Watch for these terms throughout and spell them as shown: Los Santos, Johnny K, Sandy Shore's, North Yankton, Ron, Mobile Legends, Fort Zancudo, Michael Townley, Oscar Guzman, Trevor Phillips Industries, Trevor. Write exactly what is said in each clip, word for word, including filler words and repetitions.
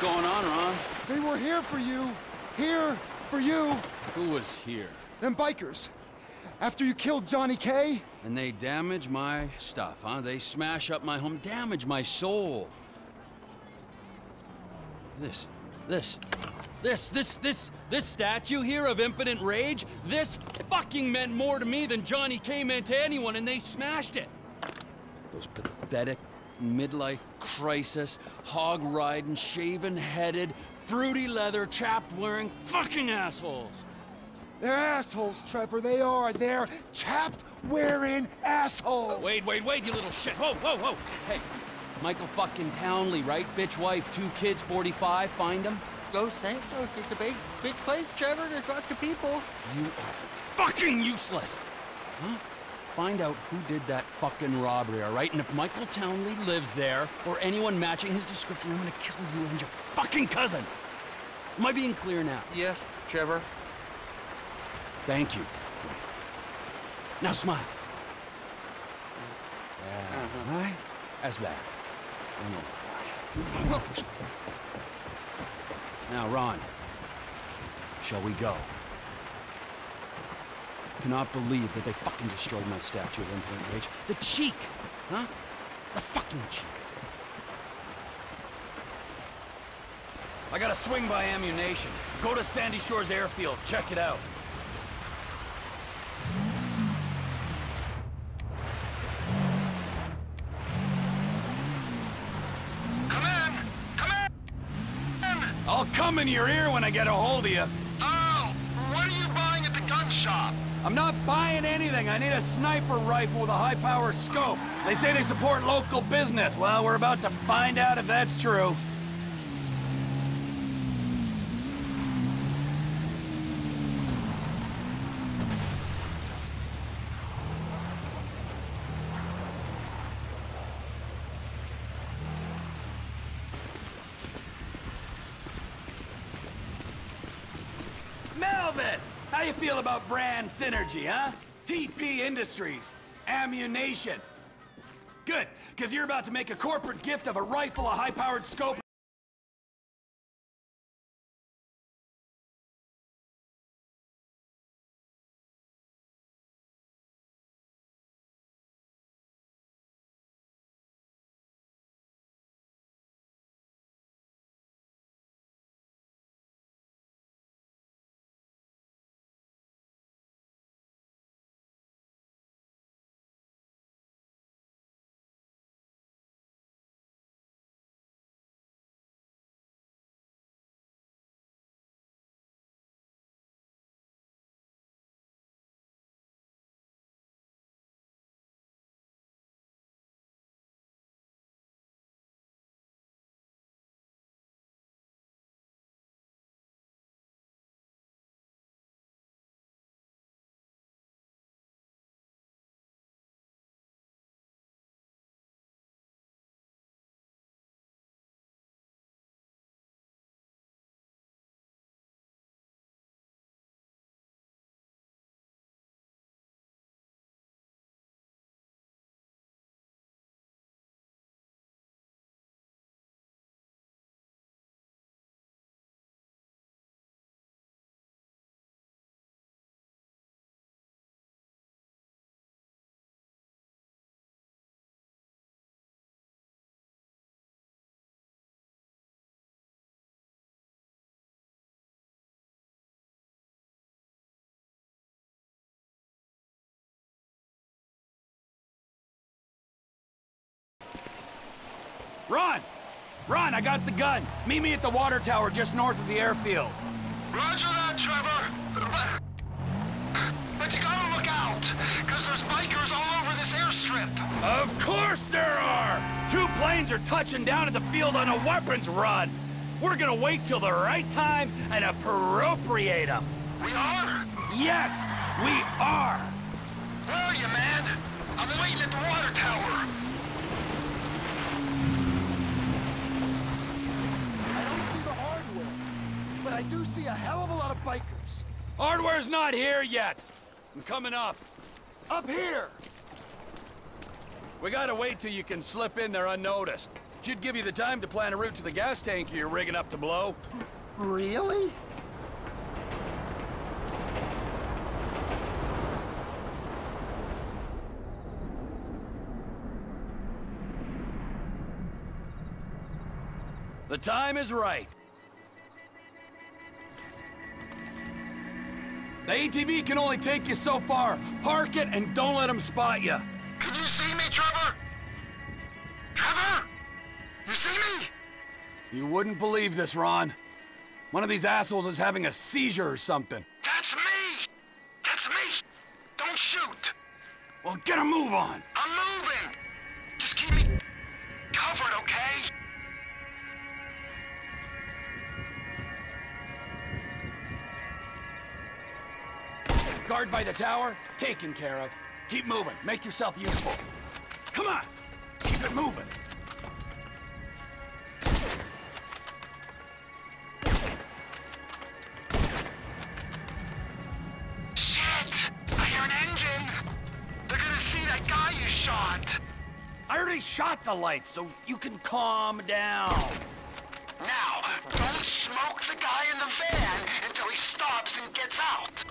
What's going on, Ron? They were here for you. Here for you. Who was here? Them bikers. After you killed Johnny K. And they damage my stuff, huh? They smash up my home, damage my soul. This, this, this, this, this, this statue here of impotent rage, this fucking meant more to me than Johnny K meant to anyone, and they smashed it. Those pathetic, midlife crisis, hog-riding, shaven-headed, fruity leather, chapped-wearing fucking assholes. They're assholes, Trevor. They are. They're chap-wearing assholes. Wait, wait, wait, you little shit. Whoa, whoa, whoa. Hey, Michael fucking Townley, right? Bitch wife, two kids, forty-five. Find them. Los Santos is a big, big place, Trevor. There's lots of people. You are fucking useless. Huh? Find out who did that fucking robbery, all right? And if Michael Townley lives there, or anyone matching his description, I'm gonna kill you and your fucking cousin. Am I being clear now? Yes, Trevor. Thank you. Now smile. Yeah. Uh-huh. All right? That's bad. I know. Now, Ron, shall we go? Cannot believe that they fucking destroyed my statue of impotent rage. The cheek! Huh? The fucking cheek. I gotta swing by ammunition. Go to Sandy Shore's airfield. Check it out. I'll come in your ear when I get a hold of you. Oh, what are you buying at the gun shop? I'm not buying anything. I need a sniper rifle with a high-power scope. They say they support local business. Well, we're about to find out if that's true. How you feel about brand synergy, huh? T P Industries, ammunition. Good, because you're about to make a corporate gift of a rifle, a high-powered scope. Ron! Ron, I got the gun. Meet me at the water tower just north of the airfield. Roger that, Trevor. But, but you gotta look out, because there's bikers all over this airstrip. Of course there are! Two planes are touching down at the field on a weapons run. We're gonna wait till the right time and appropriate them. We are? Yes, we are. Where are you, man? I'm waiting at the water tower. But I do see a hell of a lot of bikers. Hardware's not here yet. I'm coming up. Up here! We gotta wait till you can slip in there unnoticed. Should give you the time to plan a route to the gas tank you're rigging up to blow. Really? The time is right. The A T V can only take you so far. Park it and don't let them spot you. Can you see me, Trevor? Trevor! You see me? You wouldn't believe this, Ron. One of these assholes is having a seizure or something. That's me! That's me! Don't shoot! Well, get a move on! I'm moving! Just keep me covered, okay? Guard by the tower, taken care of. Keep moving, make yourself useful. Come on, keep it moving. Shit, I hear an engine. They're gonna see that guy you shot. I already shot the lights, so you can calm down. Now, don't smoke the guy in the van until he stops and gets out.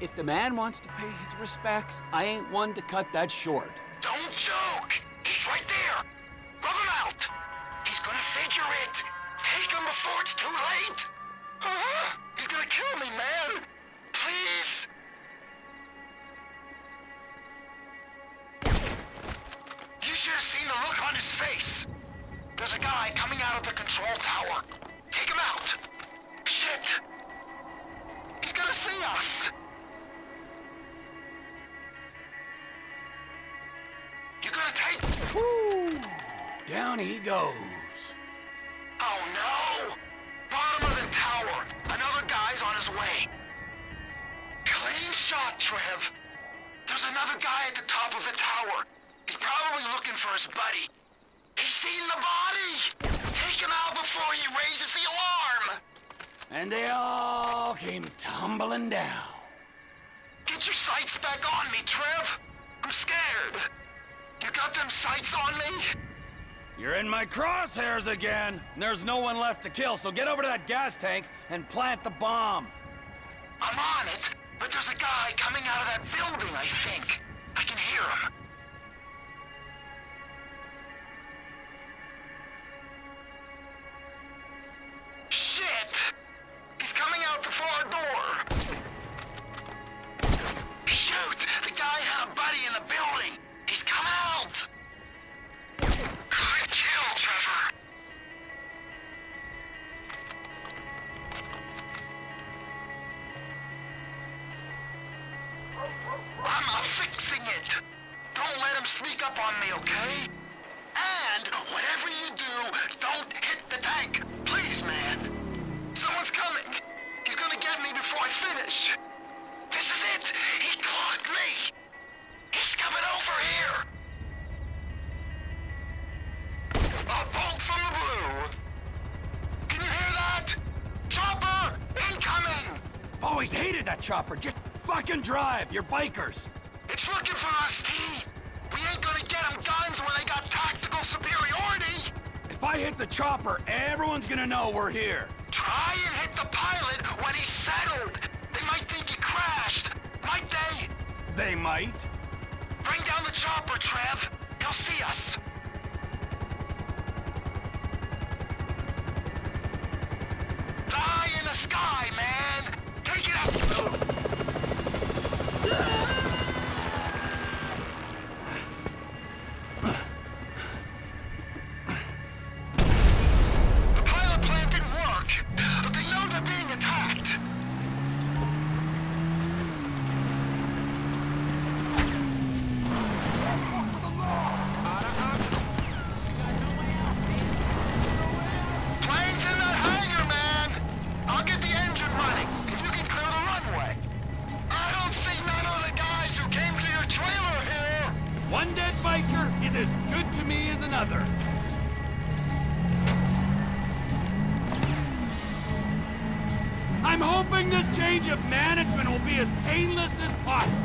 If the man wants to pay his respects, I ain't one to cut that short. Don't joke! He's right there! Rub him out! He's gonna figure it! Take him before it's too late! Uh-huh! He's gonna kill me, man! Please! You should have seen the look on his face! There's a guy coming out of the control tower. Take him out! Shit! He's gonna see us! Woo! Down he goes. Oh no! Bottom of the tower! Another guy's on his way. Clean shot, Trev. There's another guy at the top of the tower. He's probably looking for his buddy. He's seen the body! Take him out before he raises the alarm! And they all came tumbling down. Get your sights back on me, Trev! I'm scared! You got them sights on me? You're in my crosshairs again. There's no one left to kill, so get over to that gas tank and plant the bomb. I'm on it, but there's a guy coming out of that building, I think. I can hear him. Shit! He's coming out the far door. Shoot! The guy had a buddy in the building. He's come out! Good kill, Trevor! I'm fixing it! Don't let him sneak up on me, okay? And whatever you do, don't hit the tank! Please, man! Someone's coming! He's gonna get me before I finish! This is it! He clocked me! He's coming over here! A bolt from the blue! Can you hear that? Chopper, incoming! I've always hated that chopper. Just fucking drive, you're bikers. It's looking for us, T. We ain't gonna get them guns when they got tactical superiority. If I hit the chopper, everyone's gonna know we're here. Try and hit the pilot when he's settled. They might think he crashed. Might they? They might. Bring down the chopper, Trev! He'll see us! Die in the sky, man! Take it out! The pilot plan didn't work, but they know they're being attacked! He's as good to me as another. I'm hoping this change of management will be as painless as possible.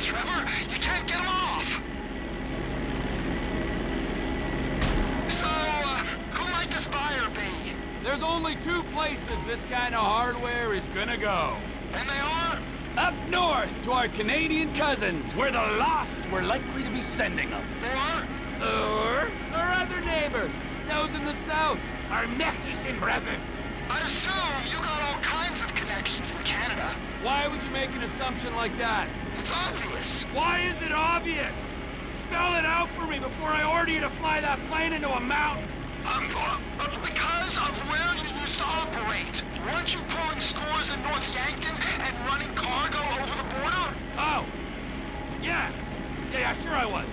Trevor, you can't get him off! only two places this kind of hardware is gonna go. And they are? Up north, to our Canadian cousins, where the lost were likely to be sending them. Or? Or our other neighbors, those in the south, our Mexican brethren. I'd assume you got all kinds of connections in Canada. Why would you make an assumption like that? It's obvious. Why is it obvious? Spell it out for me before I order you to fly that plane into a mountain. Um, uh, uh, because of where you used to operate. Weren't you pulling scores in North Yankton and running cargo over the border? Oh. Yeah. Yeah, yeah, sure I was.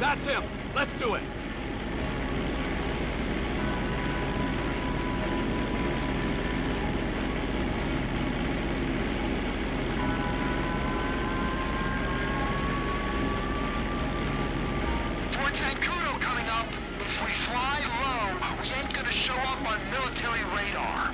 That's him. Let's do it. Fort Zancudo coming up. If we fly low, we ain't gonna show up on military radar.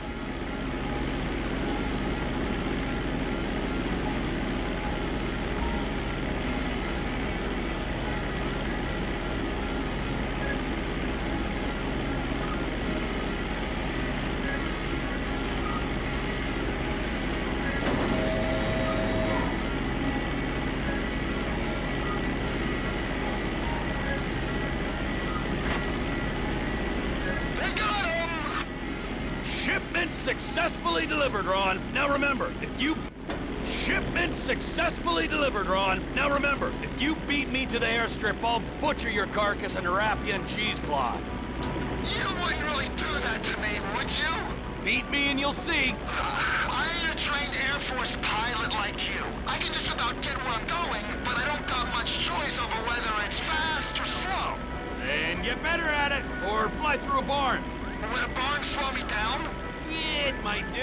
Successfully delivered, Ron. Now remember, if you... Shipment successfully delivered, Ron. Now remember, if you beat me to the airstrip, I'll butcher your carcass and wrap you in cheesecloth. You wouldn't really do that to me, would you? Beat me and you'll see. I ain't a trained Air Force pilot like you. I can just about get where I'm going, but I don't got much choice over whether it's fast or slow. Then get better at it, or fly through a barn. Would a barn slow me down? It might do,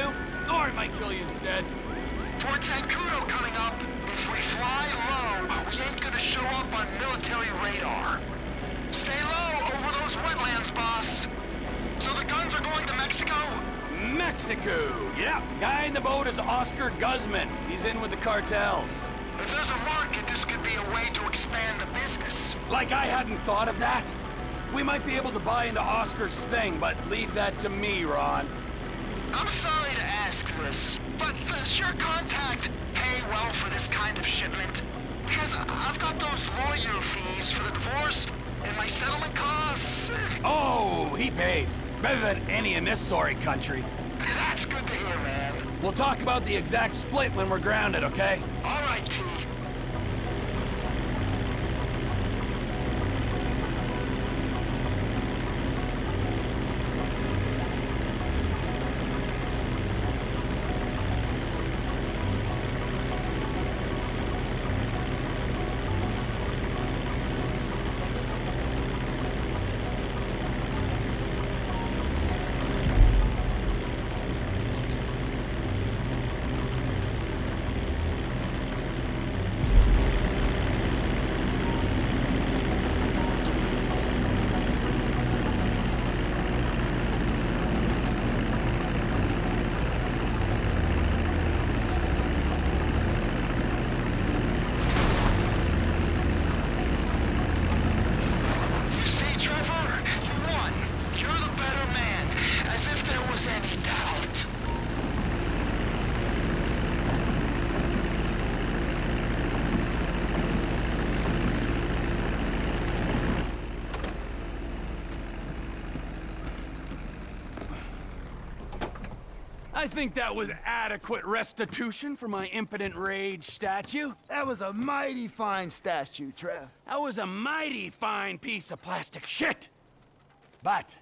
or it might kill you instead. Fort Zancudo coming up. If we fly low, we ain't gonna show up on military radar. Stay low over those wetlands, boss. So the guns are going to Mexico? Mexico, yeah. Guy in the boat is Oscar Guzman. He's in with the cartels. If there's a market, this could be a way to expand the business. Like I hadn't thought of that. We might be able to buy into Oscar's thing, but leave that to me, Ron. I'm sorry to ask this, but does your contact pay well for this kind of shipment? Because I've got those lawyer fees for the divorce and my settlement costs. Oh, he pays. Better than any in this sorry country. That's good to hear, man. We'll talk about the exact split when we're grounded, okay? All right, T. I think that was adequate restitution for my impotent rage statue. That was a mighty fine statue, Trev. That was a mighty fine piece of plastic shit. But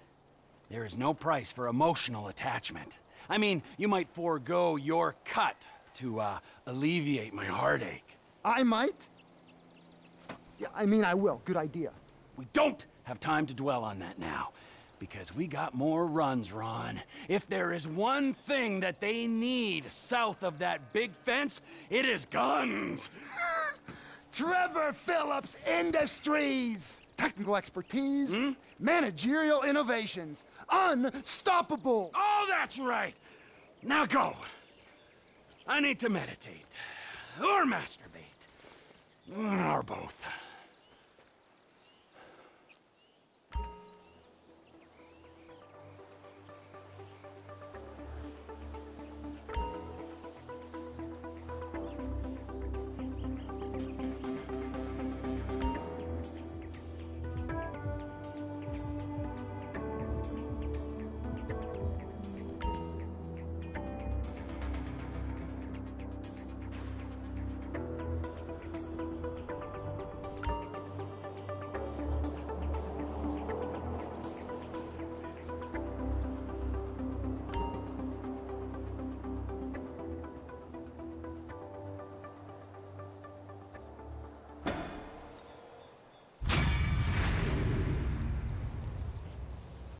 there is no price for emotional attachment. I mean, you might forego your cut to uh, alleviate my heartache. I might. Yeah, I mean, I will. Good idea. We don't have time to dwell on that now, because we got more runs, Ron. If there is one thing that they need south of that big fence, it is guns. Trevor Phillips Industries. Technical expertise, hmm? managerial innovations, unstoppable. Oh, that's right. Now go. I need to meditate, or masturbate, or both.